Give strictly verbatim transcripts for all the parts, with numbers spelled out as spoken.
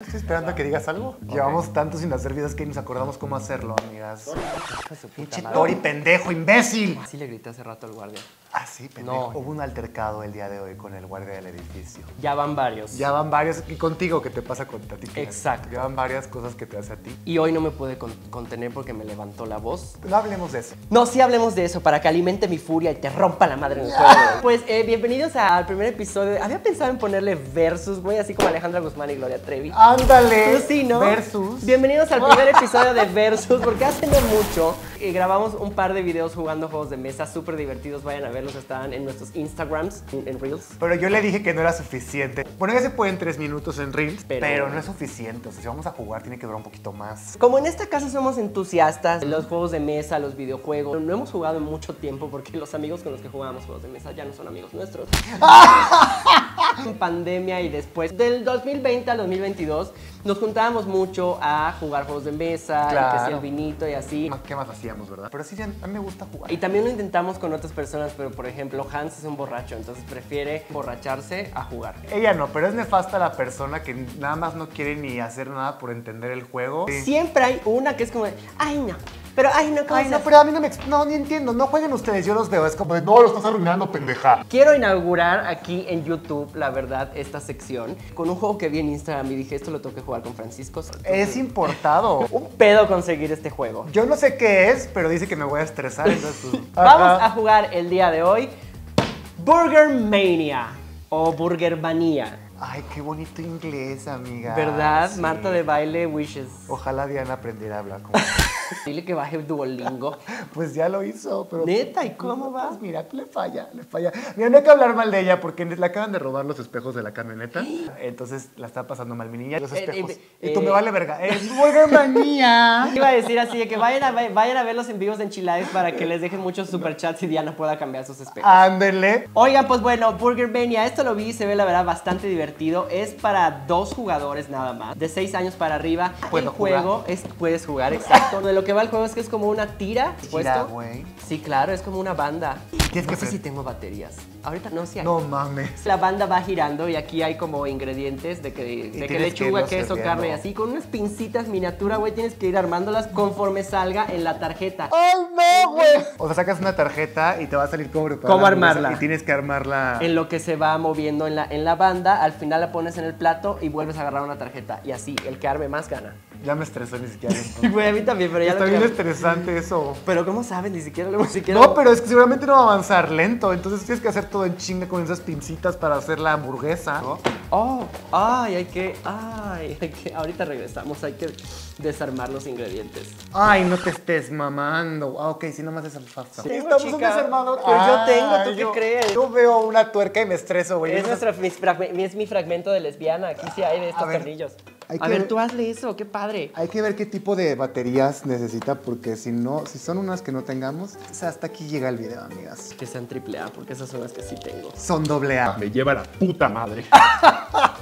Estoy esperando a que digas algo. Okay. Llevamos tanto sin hacer vidas que nos acordamos cómo hacerlo, amigas. Pinche Tori, pendejo, imbécil. Así le grité hace rato al guardia. Ah, sí, pendejo. No. Hubo un altercado el día de hoy con el guardia del edificio. Ya van varios. Ya van varios. Y contigo, ¿qué te pasa con ti? Exacto. Ya van varias cosas que te hace a ti. Y hoy no me pude con contener porque me levantó la voz. No hablemos de eso. No, sí hablemos de eso, para que alimente mi furia y te rompa la madre en el juego. Pues, eh, bienvenidos al primer episodio. Había pensado en ponerle Versus, güey, así como Alejandra Guzmán y Gloria Trevi. Ah, ándale, sí, ¿no? Versus. Bienvenidos al primer episodio de Versus, porque hace no mucho eh, grabamos un par de videos jugando juegos de mesa súper divertidos. Vayan a verlos, están en nuestros Instagrams, en, en Reels. Pero yo le dije que no era suficiente. Bueno, ya se pueden tres minutos en Reels, pero, pero no es suficiente. O sea, si vamos a jugar, tiene que durar un poquito más. Como en esta casa somos entusiastas, los juegos de mesa, los videojuegos, no hemos jugado en mucho tiempo porque los amigos con los que jugábamos juegos de mesa ya no son amigos nuestros. En pandemia y después, del dos mil veinte al dos mil veintidós, nos juntábamos mucho a jugar juegos de mesa, claro, y que sí, el vinito y así. ¿Qué más hacíamos, verdad? Pero sí, a mí me gusta jugar. Y también lo intentamos con otras personas, pero por ejemplo, Hans es un borracho, entonces prefiere borracharse a jugar. Ella no, pero es nefasta la persona que nada más no quiere ni hacer nada por entender el juego. Sí. Siempre hay una que es como, ay no. Pero, ay, no, ay, no, pero a mí no me... No, ni entiendo. No jueguen ustedes, yo los veo. Es como de, no, lo estás arruinando, pendeja. Quiero inaugurar aquí en YouTube, la verdad, esta sección con un juego que vi en Instagram y dije, esto lo tengo que jugar con Francisco. Es importado. Un pedo conseguir este juego. Yo no sé qué es, pero dice que me voy a estresar. Entonces... Vamos a jugar el día de hoy Burger Mania o Burger Mania. Ay, qué bonito inglés, amiga. ¿Verdad? Sí. Marta de baile, wishes. Ojalá Diana aprendiera a hablar como... Dile que baje el Duolingo. Pues ya lo hizo, pero... Neta, ¿y cómo vas? Pues mira, le falla, le falla. Mira, no hay que hablar mal de ella porque le acaban de robar los espejos de la camioneta. Entonces la está pasando mal mi niña. Los espejos. Eh, eh, y tú eh, me vale verga. ¡Es Burger Mania! Iba a decir así, de que vayan a, vayan a ver los en vivos de Enchiladas para que les dejen muchos superchats y Diana pueda cambiar sus espejos. Ándele. Oigan, pues bueno, Burger Mania, esto lo vi y se ve la verdad bastante divertido. Es para dos jugadores nada más, de seis años para arriba. ¿Puedo el jugar? Juego es, puedes jugar, exacto. Lo que va al juego es que es como una tira. ¿Tira, güey? Sí, claro, es como una banda. ¿Qué es que no sé si tengo baterías? Ahorita no, sí hay. No mames. La banda va girando y aquí hay como ingredientes de que, de que lechuga, que queso, carne y así. Con unas pincitas miniatura, güey, tienes que ir armándolas conforme salga en la tarjeta. ¡Oh, no, güey! O sea, sacas una tarjeta y te va a salir como... ¿Cómo armarla? Y tienes que armarla... En lo que se va moviendo en la, en la banda, al final la pones en el plato y vuelves a agarrar una tarjeta. Y así, el que arme más gana. Ya me estresó ni siquiera. Güey, a mí también, pero ya... Está bien estresante eso. Pero ¿cómo sabes? Ni siquiera lo... Siquiera... No, pero es que seguramente no va a avanzar lento. Entonces tienes que hacer todo en chinga con esas pincitas para hacer la hamburguesa. ¿No? Oh, ay, hay que... Ay, hay que... Ahorita regresamos, hay que desarmar los ingredientes. Ay, no te estés mamando. Ah, ok, si nomás desalfasta. Sí, estamos chica, un desarmador. Pues ah, yo tengo, ¿tú yo, qué crees? Yo veo una tuerca y me estreso, güey. Es, no nuestra, mi, es mi fragmento de lesbiana. Aquí sí hay de estos tornillos. Hay que... A ver, tú hazle eso, qué padre. Hay que ver qué tipo de baterías necesita, porque si no, si son unas que no tengamos, o sea, hasta aquí llega el video, amigas. Que sean triple A, porque esas son las que sí tengo. Son doble A. Me lleva la puta madre.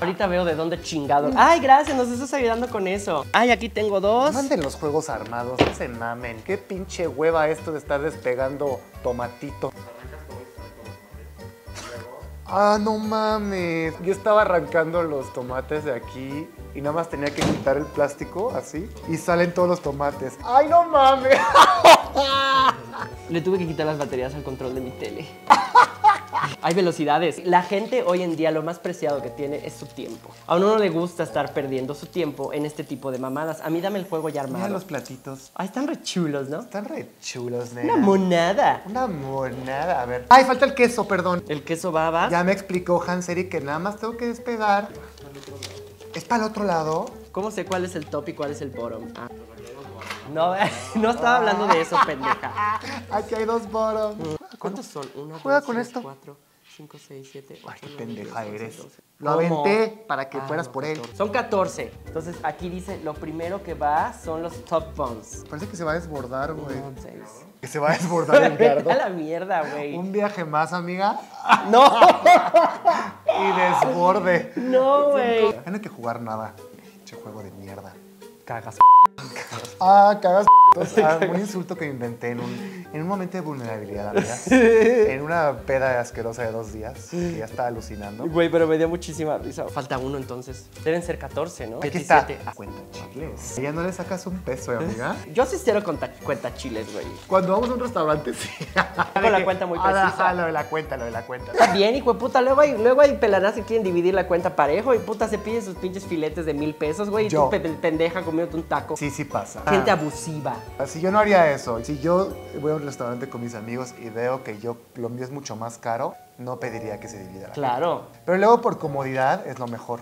Ahorita veo de dónde chingado. Ay, gracias, nos estás ayudando con eso. Ay, aquí tengo dos. Manden los juegos armados, no se mamen. Qué pinche hueva esto de estar despegando tomatito. Ah, no mames. Yo estaba arrancando los tomates de aquí y nada más tenía que quitar el plástico así y salen todos los tomates. ¡Ay, no mames! Le tuve que quitar las baterías al control de mi tele. Hay velocidades. La gente hoy en día lo más preciado que tiene es su tiempo. A uno no le gusta estar perdiendo su tiempo en este tipo de mamadas. A mí dame el juego ya armado. Mira los platitos. Ay, están re chulos, ¿no? Están re chulos, nena. Una monada. Una monada, a ver. Ay, falta el queso, perdón. El queso baba. Ya me explicó Hanseri que nada más tengo que despegar. ¿Es para el otro lado? ¿Cómo sé cuál es el top y cuál es el bottom? Ah. No, no estaba hablando de eso, pendeja. Aquí hay dos bottom. ¿Cuántos son? Uno, juega dos, con seis, esto. Cuatro, cinco, seis, siete, ocho, ay, qué pendeja diez, eres. doce. Lo aventé ¿Cómo? Para que ah, fueras no, por él. Son catorce. Entonces aquí dice, lo primero que va son los top buns. Parece que se va a desbordar, güey. Que se va a desbordar el gardo. A la mierda, güey. Un viaje más, amiga. No. Y desborde. No, güey. No hay que jugar nada. Che juego de mierda. Cagas. Ah, cagas. Ah, un insulto que inventé en un, en un momento de vulnerabilidad, amiga. En una peda asquerosa de dos días, que ya estaba alucinando. Güey, pero me dio muchísima risa. Falta uno, entonces. Deben ser catorce, ¿no? Aquí está. Ah, cuenta chiles. ¿Ya no le sacas un peso, eh, amiga? Yo asistieron con cuenta chiles, güey. Cuando vamos a un restaurante, sí. Hago la cuenta muy precisa. Ah, lo de la cuenta, lo de la cuenta. Está bien, hijo de puta. Luego hay, luego hay pelanadas que quieren dividir la cuenta parejo y puta se piden sus pinches filetes de mil pesos, güey. Y tú, pendeja, comiéndote un taco. Sí, sí pasa. Gente ah. abusiva. Así yo no haría eso. Si yo voy a un restaurante con mis amigos y veo que yo lo mío es mucho más caro, no pediría que se dividiera. Claro. Gente. Pero luego por comodidad es lo mejor.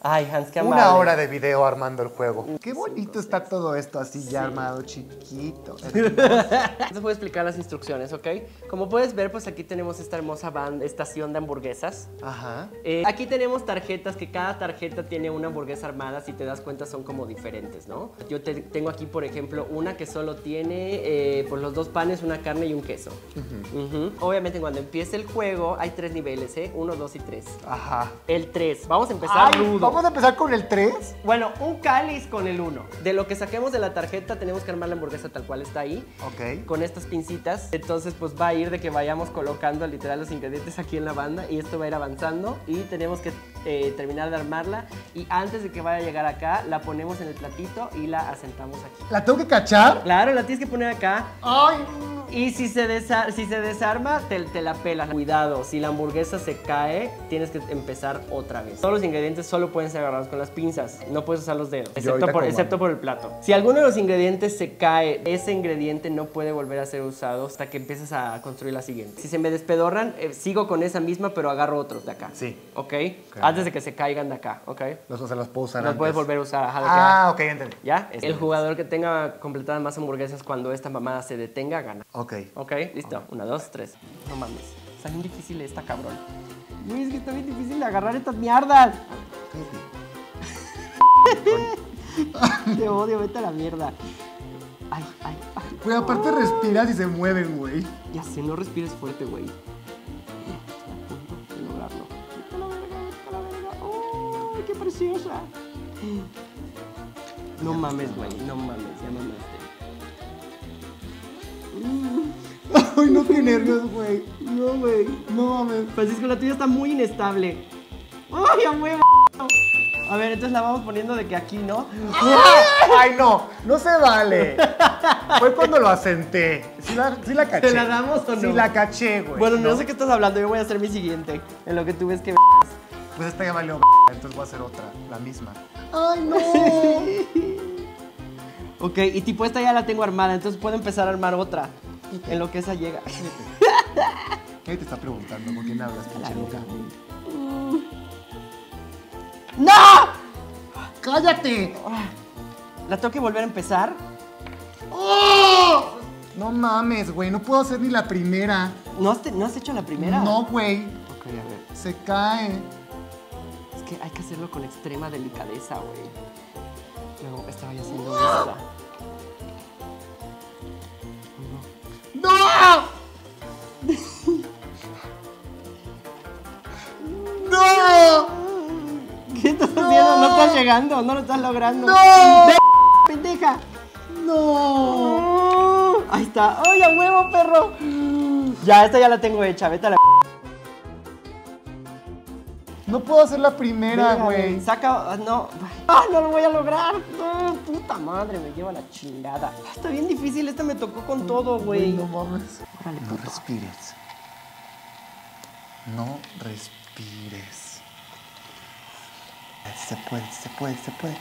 Ay, Hans, qué amable. Una hora de video armando el juego. Qué bonito está todo esto así ya armado, chiquito. Les voy a explicar las instrucciones, ¿ok? Como puedes ver, pues aquí tenemos esta hermosa band, estación de hamburguesas. Ajá. Eh, aquí tenemos tarjetas, que cada tarjeta tiene una hamburguesa armada. Si te das cuenta, son como diferentes, ¿no? Yo te, tengo aquí, por ejemplo, una que solo tiene, eh, pues, los dos panes, una carne y un queso. Uh-huh. Uh-huh. Obviamente, cuando empiece el juego, hay tres niveles, ¿eh? Uno, dos y tres. Ajá. El tres. Vamos a empezar rudo. ¿Vamos a empezar con el tres? Bueno, un cáliz con el uno. De lo que saquemos de la tarjeta, tenemos que armar la hamburguesa tal cual está ahí. Ok. Con estas pincitas. Entonces, pues va a ir de que vayamos colocando literal los ingredientes aquí en la banda. Y esto va a ir avanzando. Y tenemos que eh, terminar de armarla. Y antes de que vaya a llegar acá, la ponemos en el platito y la asentamos aquí. ¿La tengo que cachar? Claro, la tienes que poner acá. ¡Ay! Y si se, desa si se desarma, te, te la pelas. Cuidado, si la hamburguesa se cae, tienes que empezar otra vez. Todos los ingredientes solo pueden ser agarrados con las pinzas. No puedes usar los dedos, excepto por, excepto por el plato. Si alguno de los ingredientes se cae, ese ingrediente no puede volver a ser usado hasta que empieces a construir la siguiente. Si se me despedorran, eh, sigo con esa misma, pero agarro otros de acá. Sí. ¿Ok? Okay. Antes de que se caigan de acá, ¿ok? Los, o sea, los puedo usar los antes. Puedes volver a usar. Ajá, ah, ok, entendí. ¿Ya? Este el es. Jugador que tenga completadas más hamburguesas cuando esta mamada se detenga, gana. Ok. Ok, listo. Okay. Una, dos, tres. No mames. Está bien difícil esta, cabrón. Uy, es que está bien difícil agarrar estas mierdas. Te odio, vete a la mierda. Ay, ay, ay. Güey, aparte respiras y se mueven, güey. Ya sé, no respires fuerte, güey. Estoy a punto de lograrlo. Vete a la verga, vete a la verga. ¡Oh, qué preciosa! No mames, güey, no mames, ya mamaste. Ay, no, qué nervios, güey. No, güey. No mames. Francisco, la tuya está muy inestable. Ay, a huevo. A ver, entonces la vamos poniendo de que aquí, ¿no? Ay, no. No se vale. Fue cuando lo asenté. Sí la, sí la caché. ¿Te la damos o no? Sí la caché, güey. Bueno, no, no sé qué estás hablando. Yo voy a hacer mi siguiente. En lo que tú ves que... Pues esta ya valió, entonces voy a hacer otra. La misma. Ay, no. Ok, y tipo esta ya la tengo armada, entonces puedo empezar a armar otra. Okay. En lo que esa llega. ¿Qué te está preguntando? ¿Con quién hablas, pinche loca? ¡No! ¡Cállate! ¿La tengo que volver a empezar? ¡Oh! No mames, güey, no puedo hacer ni la primera. ¿No has, te, ¿no has hecho la primera? No, güey. Ok, a ver. Se cae. Es que hay que hacerlo con extrema delicadeza, güey. Luego estaba ya haciendo esta. ¡No! ¡No! ¿Qué estás no. haciendo? No estás llegando, no lo estás logrando. ¡No! ¡De pendeja! ¡No! Ahí está. ¡Ay, a huevo, perro! Ya, esta ya la tengo hecha. Vete a la... No puedo hacer la primera, güey. Saca... No... ¡Ah, no lo voy a lograr! ¡No, puta madre! Me lleva la chingada. Está bien difícil. Esta me tocó con todo, güey. No mames. Órale, no respires. No respires. Se puede, se puede, se puede.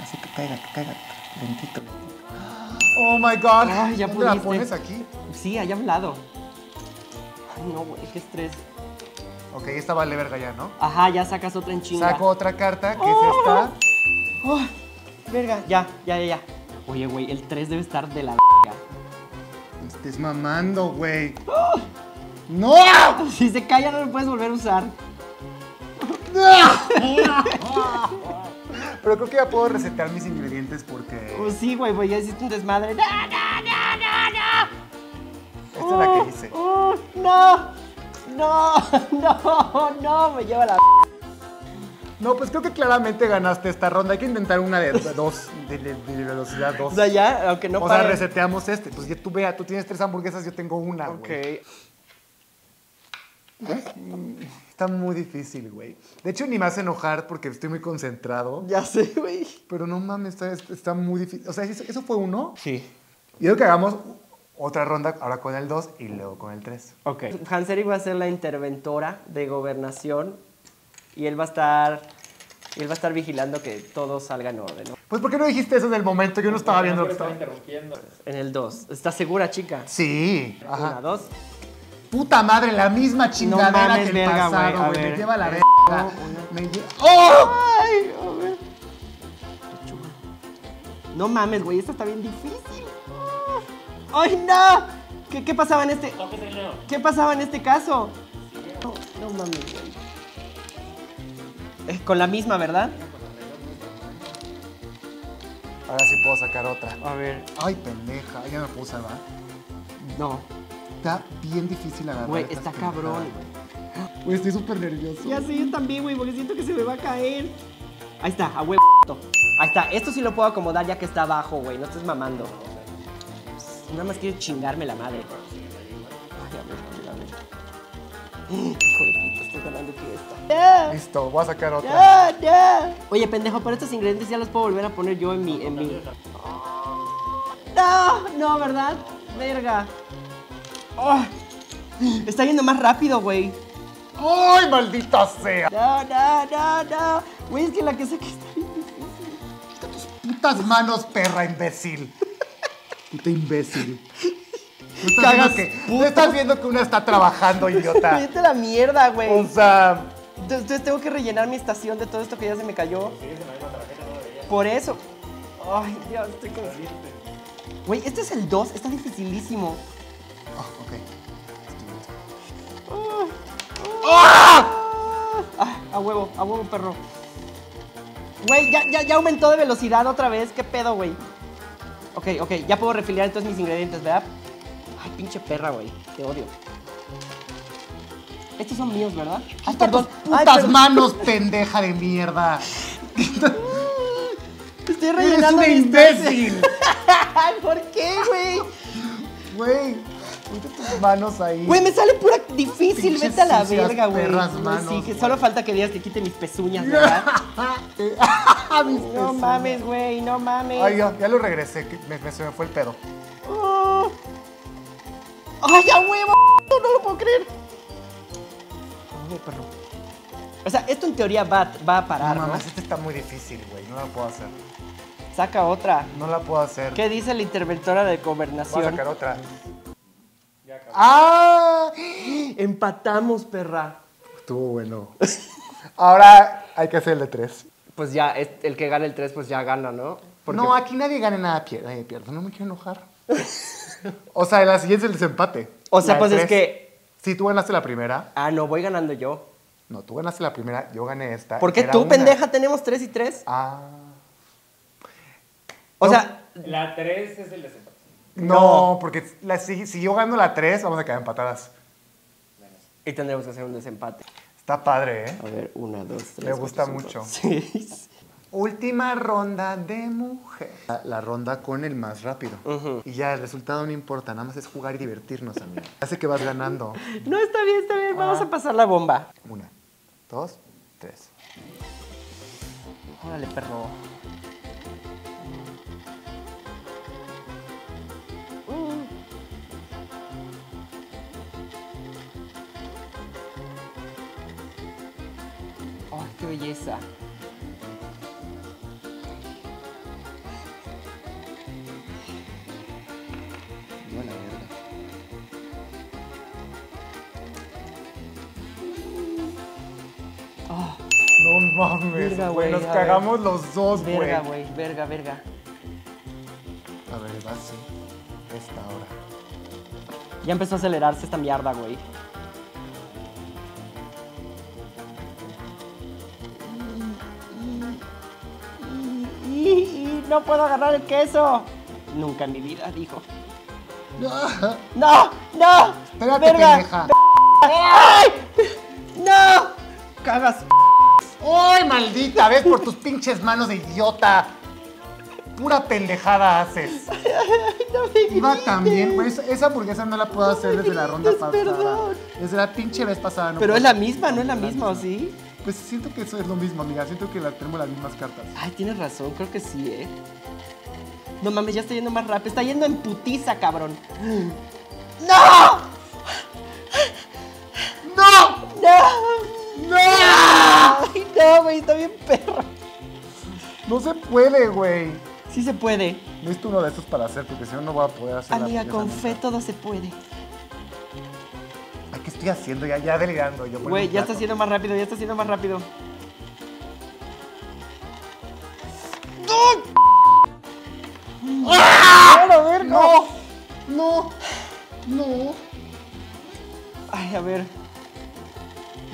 Así que pega, que pega. Lentito, lentito. ¡Oh, my God! Ay, ya pudiste. ¿Te la pones aquí? Sí, allá a un lado. Ay, no, güey. Qué estrés. Ok, esta vale verga ya, ¿no? Ajá, ya sacas otra en chinga. Saco otra carta, que oh. es esta... Oh, verga, ya, ya, ya, ya. Oye, güey, el tres debe estar de la verga. Me estés mamando, güey. Oh. ¡No! Si se calla, no lo puedes volver a usar. Pero creo que ya puedo resetear mis ingredientes porque... Pues sí, güey, pues ya hiciste un desmadre. ¡No, no, no, no, no! Esta oh, es la que hice. Oh, ¡no! ¡No! ¡No! ¡No! Me lleva la... No, pues creo que claramente ganaste esta ronda. Hay que intentar una de dos, de, de, de velocidad dos. O sea, ya, aunque no pare. O sea, reseteamos este. Pues ya tú vea, tú tienes tres hamburguesas, yo tengo una, güey. Ok. Wey. Está muy difícil, güey. De hecho, ni me hace enojar porque estoy muy concentrado. Ya sé, güey. Pero no mames, está, está muy difícil. O sea, ¿eso, eso fue uno? Sí. Y creo que hagamos otra ronda ahora con el dos y luego con el tres. Ok. Hanseri va a ser la interventora de gobernación y él va a estar, él va a estar vigilando que todo salga en orden, ¿no? Pues, ¿por qué no dijiste eso en el momento? Yo no estaba no, viendo no, lo que estaba interrumpiendo. En el dos. ¿Estás segura, chica? Sí. Ajá. Una, dos... Puta madre, la misma chingadera no mames, que el verga, pasado, güey. Me lleva la verga. No, me lleva... ¡Oh! Ay, a ver. No mames, güey. Esta está bien difícil. ¡Ay, no! ¿Qué, qué pasaba en este...? ¿Qué pasaba en este caso? No, no mames, güey. Es con la misma, ¿verdad? Ahora sí puedo sacar otra. A ver. Ay, pendeja. Ya me puse, ¿verdad? No. Está bien difícil agarrar. Güey, está cabrón. Güey, estoy súper nervioso. Ya sé, yo también, güey, porque siento que se me va a caer. Ahí está, a huevo. Ahí está, esto sí lo puedo acomodar ya que está abajo, güey. No estés mamando. Pues, nada más quiero chingarme la madre. Ay, a ver, a ver. Hijo de puta, estoy ganando aquí esta. Yeah. Listo, voy a sacar otra. Yeah, yeah. Oye, pendejo, pero estos ingredientes ya los puedo volver a poner yo en mi... En mi... No, no, ¿verdad? Verga. Oh, está yendo más rápido, güey. ¡Ay, maldita sea! No, no, no, no. Güey, es que la que saqué está bien difícil. Quita tus putas manos, perra imbécil. Puta imbécil. ¿No estás, Cagas, viendo que, ¿no estás viendo que una está trabajando, idiota? Vete a la mierda, güey. O sea... Entonces tengo que rellenar mi estación de todo esto que ya se me cayó. Sí, se me dio la tarjeta, no debería. Por eso. Ay, Dios, estoy como... Güey, este es el dos. Está dificilísimo. Oh, ok. Oh, oh. ¡Ah! Ah, a huevo, a huevo, perro. Güey, ya, ya, ya aumentó de velocidad otra vez. ¿Qué pedo, güey? Ok, ok, ya puedo refiliar entonces mis ingredientes, ¿verdad? Ay, pinche perra, güey. Te odio. Estos son míos, ¿verdad? ¡Ay, perdón! ¡Putas Ay, perdón. manos, pendeja de mierda! Estoy rellenando. ¡Eres un imbécil! ¿Por qué, güey? Güey. Ponte tus manos ahí. Güey, me sale pura difícil. Vete a la verga, güey. Sí, que solo falta que digas que quite mis pezuñas, ¿verdad? mis no pezuñas. mames, güey, no mames. Ay, ya, ya lo regresé, que me, me, se me fue el pedo. Oh. Ay, ya huevo, no lo puedo creer. Ay, perro. O sea, esto en teoría va, va a parar, ¿no? No mames, este está muy difícil, güey, no lo puedo hacer. Saca otra. No la puedo hacer. ¿Qué dice la interventora de gobernación? Voy a sacar otra. ¡Ah! Empatamos, perra. Estuvo bueno. Ahora hay que hacer el de tres. Pues ya, el que gane el tres, pues ya gana, ¿no? Porque... No, aquí nadie gana nada, nadie pierde. No me quiero enojar. O sea, en la siguiente es el desempate. O sea, la pues es que... Sí, tú ganaste la primera. Ah, no, voy ganando yo. No, tú ganaste la primera, yo gané esta. ¿Por qué tú, una... pendeja, tenemos tres y tres? Ah... O no. sea, la tres es el desempate. No, no, porque la, si, si yo gano la tres, vamos a quedar empatadas. Y tendremos que hacer un desempate. Está padre, ¿eh? A ver, una, dos, tres. Me gusta cuatro, mucho. Cinco, seis. Última ronda de mujer. La, la ronda con el más rápido. Uh-huh. Y ya el resultado no importa, nada más es jugar y divertirnos, amigo. Hace que vas ganando. No, está bien, está bien. Ah. Vamos a pasar la bomba. Una, dos, tres. Órale, perro. ¡Qué belleza! Buena mierda. Oh. No mames, güey. Nos cagamos ver. los dos, güey. Verga, güey. Verga, verga. A ver, va así. Esta hora. Ya empezó a acelerarse esta mierda, güey. ¡No puedo agarrar el queso! Nunca en mi vida, dijo. ¡No! ¡No! ¡No! ¡Espérate, pendeja! ¡Ay! ¡No! ¡Cagas! ¡Ay, maldita! ¿Ves? Por tus pinches manos de idiota. Pura pendejada haces. Ay, ay, no me Iba grites. también. Pues, esa hamburguesa no la puedo no hacer desde grites, la ronda pasada. Perdón. Desde la pinche vez pasada. No Pero es la misma, no es la, la misma, ¿o sí? Pues siento que eso es lo mismo, amiga. Siento que las tenemos las mismas cartas. Ay, tienes razón. Creo que sí, ¿eh? No mames, ya está yendo más rápido. Está yendo en putiza, cabrón. ¡No! ¡No! ¡No! ¡No! Ay, no, güey, está bien perro. No se puede, güey. Sí se puede. Necesito uno de estos para hacer, porque si no, no voy a poder hacer nada. Amiga, con fe todo se puede. Ay, ¿qué estoy haciendo? Ya, ya delirando. Güey, ya está siendo más rápido, ya está siendo más rápido. ¡No! ¡Ah! A ver, no. No. No. No. Ay, a ver.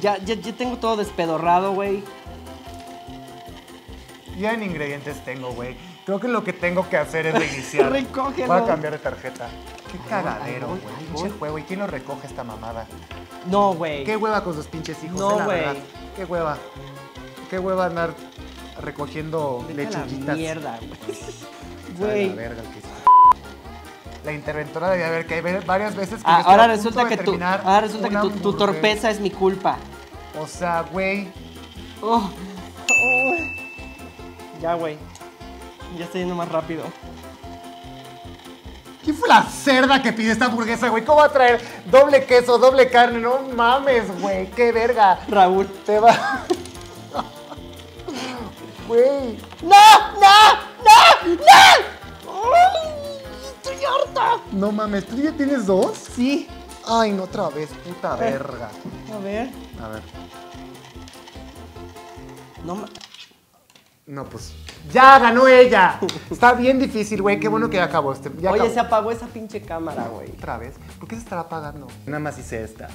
Ya, ya, ya tengo todo despedorrado, güey. Ya en ingredientes tengo, güey. Creo que lo que tengo que hacer es reiniciar. Recógelo. Voy a cambiar de tarjeta. Qué ay, cagadero, güey. Pinche juego. ¿Y quién lo recoge esta mamada? No, güey. Qué hueva con sus pinches hijos. No, güey. Qué hueva. Qué hueva andar recogiendo Vete lechuguitas. La mierda, güey. La, la interventora debía haber que hay varias veces que ah, yo ahora, resulta que tu, ahora resulta que tu, tu torpeza es mi culpa. O sea, güey. Oh. Oh. Ya, güey. Ya está yendo más rápido. ¿Quién fue la cerda que pidió esta hamburguesa, güey? ¿Cómo va a traer doble queso, doble carne? No mames, güey. ¡Qué verga! Raúl. Te va... Güey. ¡No! ¡No! ¡No! ¡No! ¡Ay! ¡Estoy harta! No mames. ¿Tú ya tienes dos? Sí. Ay, no, otra vez. Puta eh. verga. A ver. A ver. No mames. No, pues... ¡Ya ganó ella! Está bien difícil, güey. Qué bueno que ya acabó este. Ya Oye, acabó. se apagó esa pinche cámara, güey. ¿Otra vez? ¿Por qué se estará apagando? Nada más hice esta.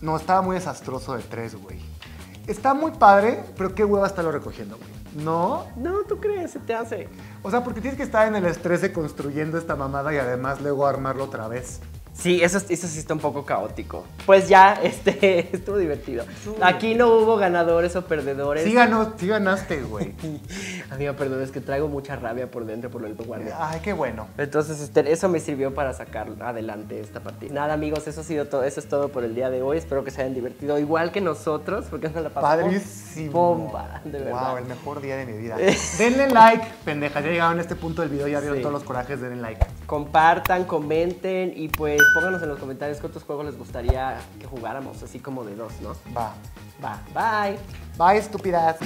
No, estaba muy desastroso de tres, güey. Está muy padre, pero qué hueva estarlo recogiendo, güey. ¿No? No, ¿tú crees? Se te hace. O sea, porque tienes que estar en el estrés de construyendo esta mamada y además luego armarlo otra vez. Sí, eso, eso sí está un poco caótico. Pues ya, este, estuvo divertido. Aquí no hubo ganadores o perdedores. Sí, ganó, sí ganaste, güey. Amiga, perdón, es que traigo mucha rabia por dentro por lo que guardé. Ay, qué bueno. Entonces, este, eso me sirvió para sacar adelante esta partida. Nada, amigos, eso ha sido todo, eso es todo por el día de hoy. Espero que se hayan divertido igual que nosotros, porque nos la pasamos padrísimo. Bomba, de verdad. Wow, el mejor día de mi vida. Denle like, pendejas. Ya llegaron a este punto del video, ya vieron sí. todos los corajes, denle like. Compartan, comenten y pues pónganos en los comentarios cuántos juegos les gustaría que jugáramos, así como de dos, ¿no? Va. Va. Bye. Bye, estúpidas.